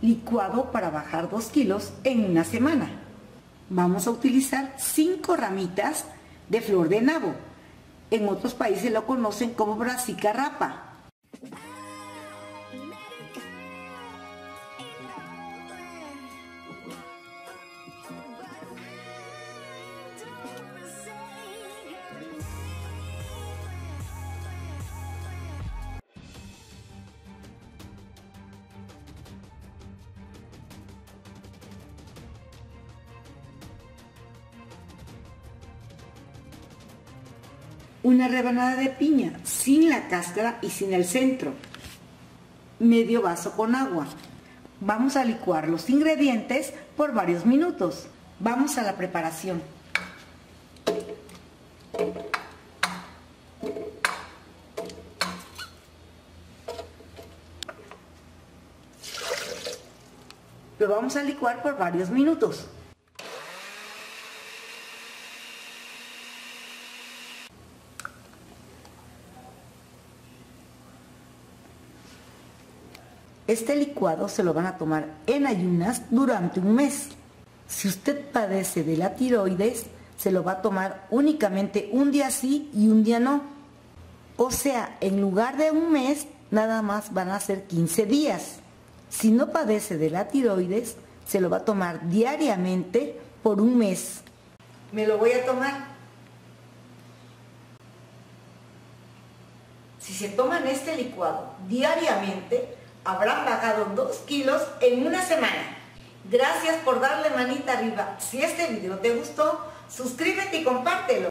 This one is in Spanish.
licuado para bajar 2 kilos en una semana. Vamos a utilizar 5 ramitas de flor de nabo. En otros países lo conocen como brassica rapa. Una rebanada de piña, sin la cáscara y sin el centro. Medio vaso con agua. Vamos a licuar los ingredientes por varios minutos. Vamos a la preparación. Lo vamos a licuar por varios minutos. Este licuado se lo van a tomar en ayunas durante un mes. Si usted padece de la tiroides, se lo va a tomar únicamente un día sí y un día no. O sea, en lugar de un mes, nada más van a ser 15 días. Si no padece de la tiroides, se lo va a tomar diariamente por un mes. Me lo voy a tomar. Si se toman este licuado diariamente, habrán bajado 2 kilos en una semana. Gracias por darle manita arriba. Si este video te gustó, suscríbete y compártelo.